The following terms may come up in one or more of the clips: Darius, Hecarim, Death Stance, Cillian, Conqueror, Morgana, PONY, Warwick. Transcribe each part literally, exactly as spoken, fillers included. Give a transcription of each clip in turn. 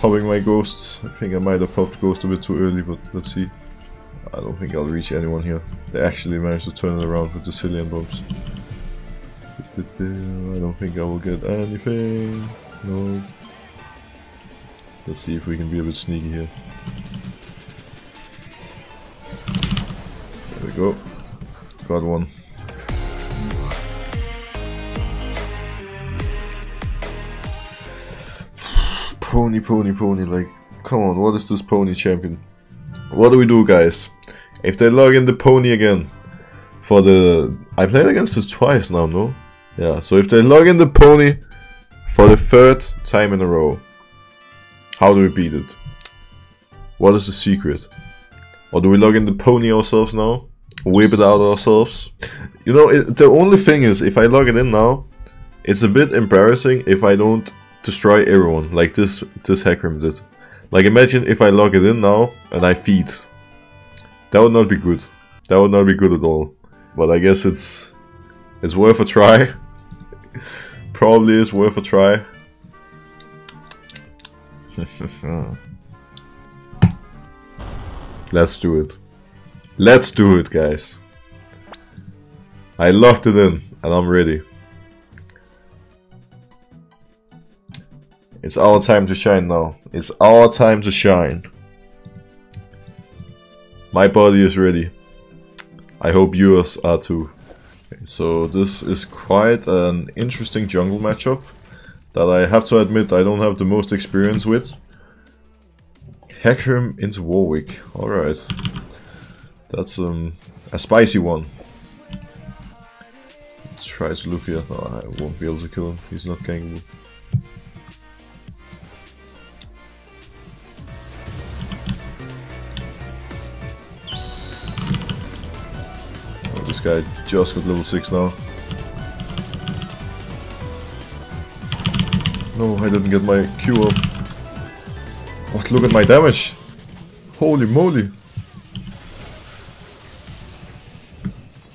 popping my ghosts. I think I might have popped ghost a bit too early, but let's see. I don't think I'll reach anyone here. They actually managed to turn it around with the Cillian bombs. I don't think I will get anything. No. Let's see if we can be a bit sneaky here. There we go. Got one. Pony, pony, pony, like, come on, what is this pony champion? What do we do, guys? If they log in the pony again, for the... I played against this twice now, no? Yeah, so if they log in the pony for the third time in a row, how do we beat it? What is the secret? Or do we log in the pony ourselves now? Whip it out ourselves? You know, it, the only thing is, if I log it in now, it's a bit embarrassing if I don't destroy everyone, like this this Hecarim did. Like, imagine if I log it in now and I feed. That would not be good. That would not be good at all. But I guess it's it's worth a try. Probably is worth a try. Let's do it. Let's do it, guys. I locked it in and I'm ready. It's our time to shine now. It's our time to shine. My body is ready. I hope yours are too. Okay, so this is quite an interesting jungle matchup that I have to admit I don't have the most experience with. Hecarim into Warwick. Alright. That's um, a spicy one. Let's try to look here. No, I won't be able to kill him. He's not gangable. Guy just got level six now. No, I didn't get my Q up. What? Look at my damage! Holy moly!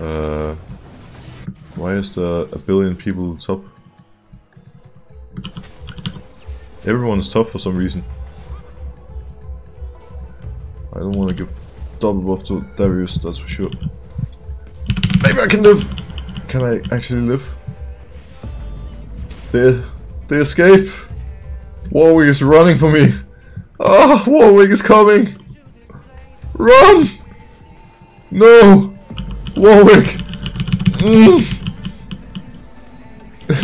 Uh, why is there a billion people on top? Everyone is top for some reason. I don't want to give double buff to Darius, that's for sure. Maybe I can live! Can I actually live? They, they escape! Warwick is running for me! Ah, oh, Warwick is coming! Run! No! Warwick! Mm.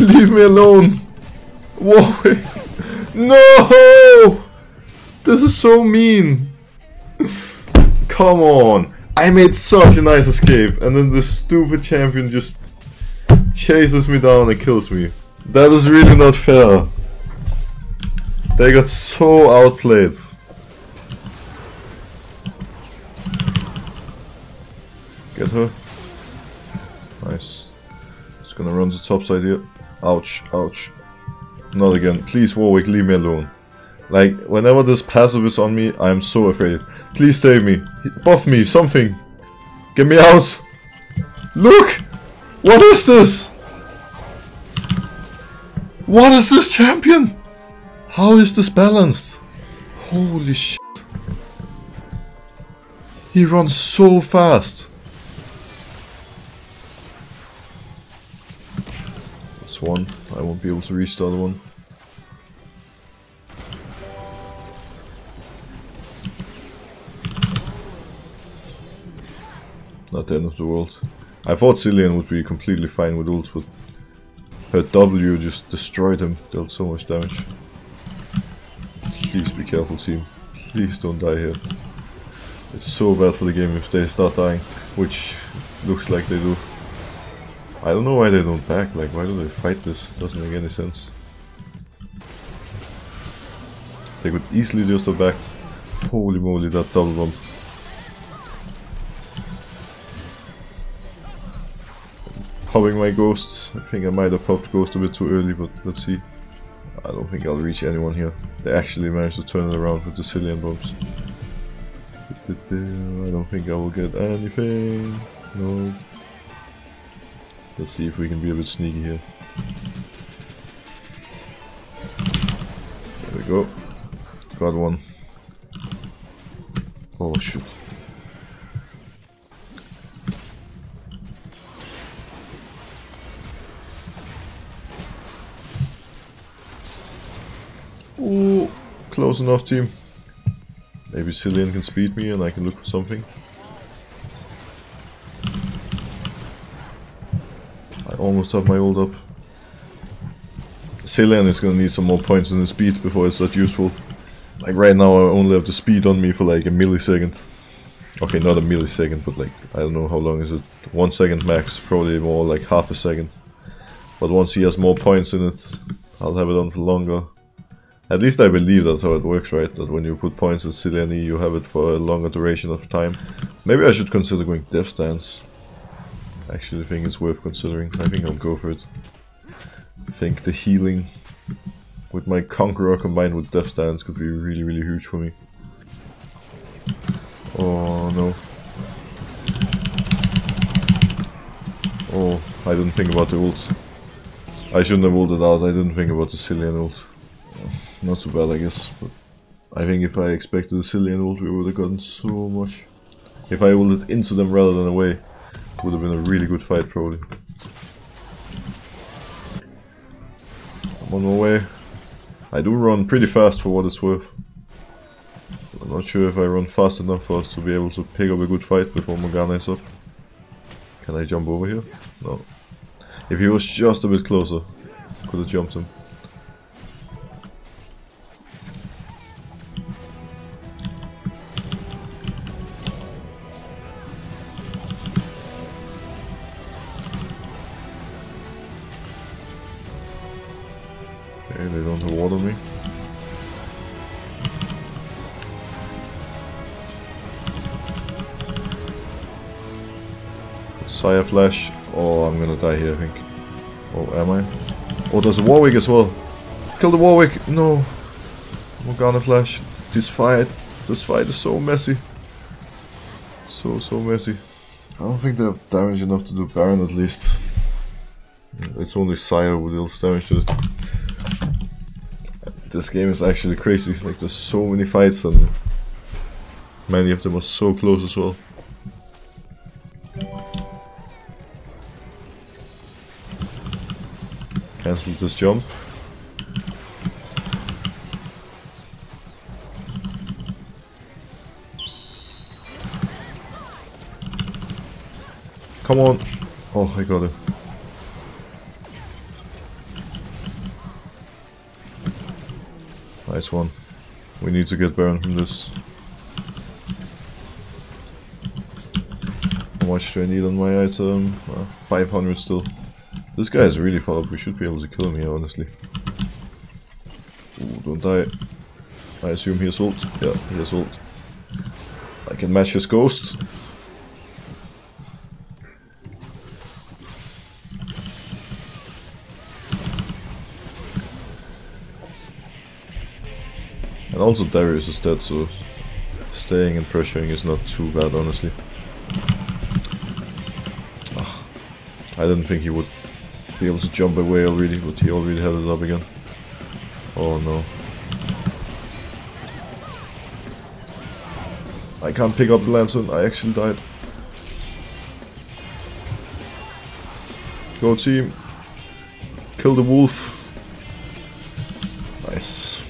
Leave me alone! Warwick! No! This is so mean! Come on! I made such a nice escape, and then this stupid champion just chases me down and kills me. That is really not fair. They got so outplayed. Get her. Nice. Just gonna run to the top side here. Ouch, ouch. Not again. Please, Warwick, leave me alone. Like, whenever this passive is on me, I am so afraid. Please save me. Buff me. Something. Get me out. Look! What is this? What is this champion? How is this balanced? Holy shit. He runs so fast. That's one. I won't be able to reach the other one. Not the end of the world. I thought Cillian would be completely fine with ult, but her W just destroyed him. Dealt so much damage. Please be careful, team. Please don't die here. It's so bad for the game if they start dying, which looks like they do. I don't know why they don't back. Like, why do they fight this? It doesn't make any sense. They could easily just have backed. Holy moly, that double bump. Popping my ghosts. I think I might have popped ghost a bit too early, but let's see. I don't think I'll reach anyone here. They actually managed to turn it around with the Cillian bombs. I don't think I will get anything. No. Let's see if we can be a bit sneaky here. There we go. squad one. Oh shit. Ooh, close enough, team. Maybe Cillian can speed me and I can look for something. I almost have my ult up. Cillian is gonna need some more points in the speed before it's that useful. Like right now I only have the speed on me for like a millisecond. Okay, not a millisecond, but like, I don't know how long is it. One second max, probably more like half a second. But once he has more points in it, I'll have it on for longer. At least I believe that's how it works, right? That when you put points at Cillian, you have it for a longer duration of time. Maybe I should consider going Death Stance. I actually think it's worth considering. I think I'll go for it. I think the healing with my Conqueror combined with Death Stance could be really, really huge for me. Oh no. Oh, I didn't think about the ult. I shouldn't have ulted out, I didn't think about the Cillian ult. Not so bad, I guess, but I think if I expected a Cillian ult, we would have gotten so much. If I ulted into them rather than away, it would have been a really good fight, probably. I'm on my way. I do run pretty fast for what it's worth. I'm not sure if I run fast enough for us to be able to pick up a good fight before Morgana is up. Can I jump over here? No. If he was just a bit closer, could have jumped him. Okay, they don't water me. Sire flash. Oh, I'm gonna die here, I think. Oh, am I? Oh, there's a Warwick as well. Kill the Warwick! No! Morgana flash. This fight. This fight is so messy. So, so messy. I don't think they have damage enough to do Baron, at least. It's only Sire who deals damage to it. This game is actually crazy, like there's so many fights and many of them are so close as well. Cancel this jump. Come on! Oh, I got him. Nice one. We need to get Baron from this. How much do I need on my item? Uh, five hundred still. This guy is really far up. We should be able to kill him here, honestly. Ooh, don't die. I assume he has ult. Yeah, he has ult. I can match his ghost. And also Darius is dead, so staying and pressuring is not too bad, honestly. Oh, I didn't think he would be able to jump away already, but he already had it up again. Oh no. I can't pick up the lantern, I actually died. Go team! Kill the wolf! Nice.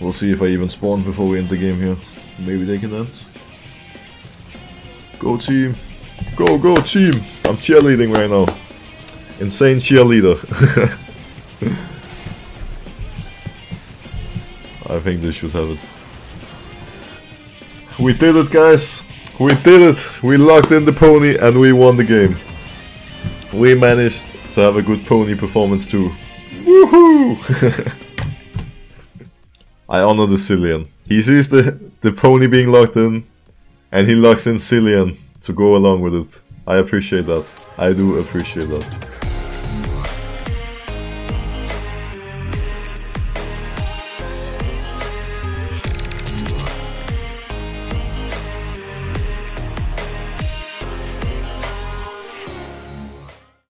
We'll see if I even spawn before we end the game here. Maybe they can end. Go team! Go, go team! I'm cheerleading right now. Insane cheerleader. I think they should have it. We did it, guys! We did it! We locked in the pony and we won the game. We managed to have a good pony performance too. Woohoo! I honor the Cillian. He sees the, the pony being locked in and he locks in Cillian to go along with it. I appreciate that. I do appreciate that.